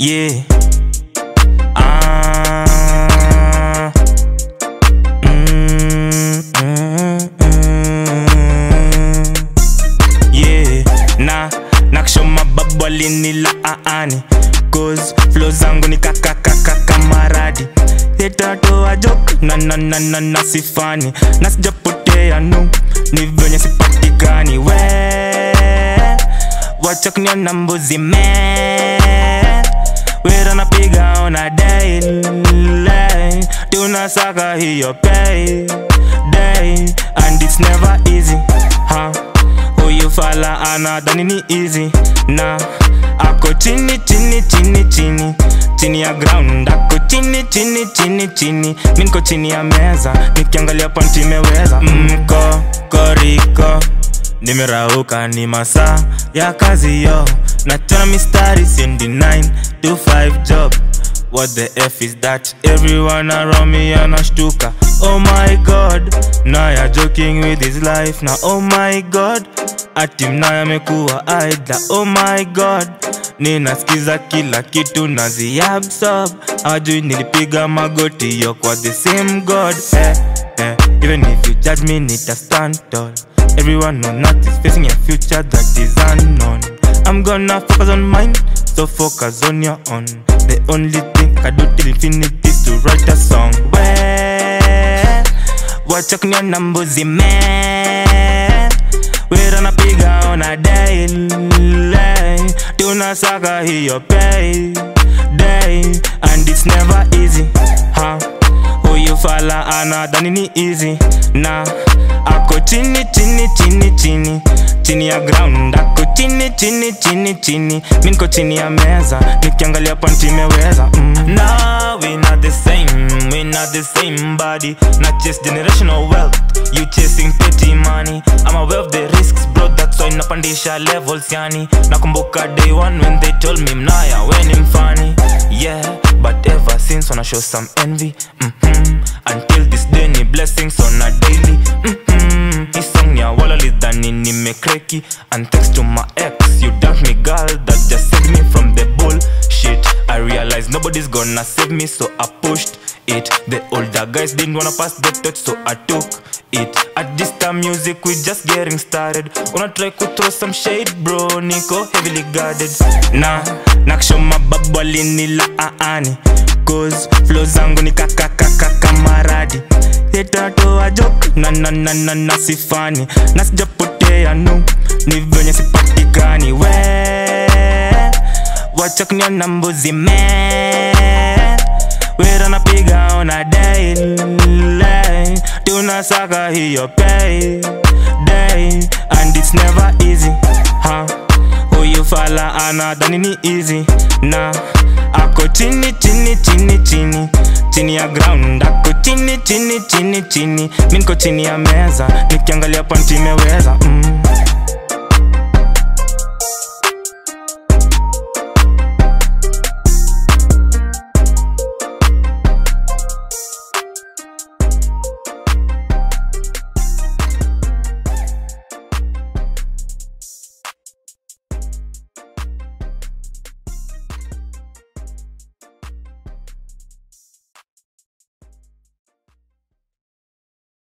yeah. Yeah, nakisho mababwali nila aani, cause flow zangu ni kaka maradi. Yeta toa joke, na sifani, na sijapotea no, ni venye sipatikani we. Wachaknia na mbuzi me, we're on a pig on a day. Tuna saka hiyo pay day, and it's never easy. Huh? Huyu fala anadhani ni easy. Nah, ako chini chini ya ground, ako chini minko chini ya meza, nikiangalia panti meweza. Mko koriko nimerauka ni masaa ya kazi yo, nachona mistari sendi 9 to 5 job. What the F is that? Everyone around me anashtuka. Oh my god, now you're joking with his life. Now oh my god, atim na yamekuwa idla. Oh my god, ninasikiza kila kitu nazi absorb. Ajui nilipiga magoti yo kwa the same god. Even if you judge me nita stand tall. Everyone on earth is facing a future that is unknown. I'm gonna focus on mine, so focus on your own. The only thing I do till infinity is to write a song. Where? Wachaknia na mbuzi me, we're on a pig on a day. Tuna saka hiyo pay day, and it's never easy. Huh? Huyu fala anadhani ni easy. Nah, ako chini ya ground, ako chini minko chini ya meza, nikiangalia panti meweza. Nah, we not the same, we not the same body. Not just generational wealth, you chasing petty money. I'm aware of the risks bro, that's why napandisha levels yani. Nakumbuka day one when they told me mnaya we ni mfani. Yeah, but ever since wanna show some envy. Until this day ni blessings on a daily. Hii song ya wala lidhani nimekreki. And thanks to my ex, you dumped me girl, that just saved me from the bullshit. I realized nobody's gonna save me, so I pushed it. The older guys didn't wanna pass the torch, so I took it. At this time music we just getting started. Wanna try to throw some shade bro, niko heavily guarded. Nah, nakisho mababwali nila aani, cause flow zangu ni kaka maradi. Yeta toa joke, na sifani, na sijapotea no, ni venye sipatikani we. Wachaknia na mbuzi me, we're on a pig on a day. Tuna saka hiyo pay day, and it's never easy. Huh? Huyu fala anadhani ni easy. Nah, ako chini ya ground, ako chini minko chini ya meza, nikiangalia panti meweza.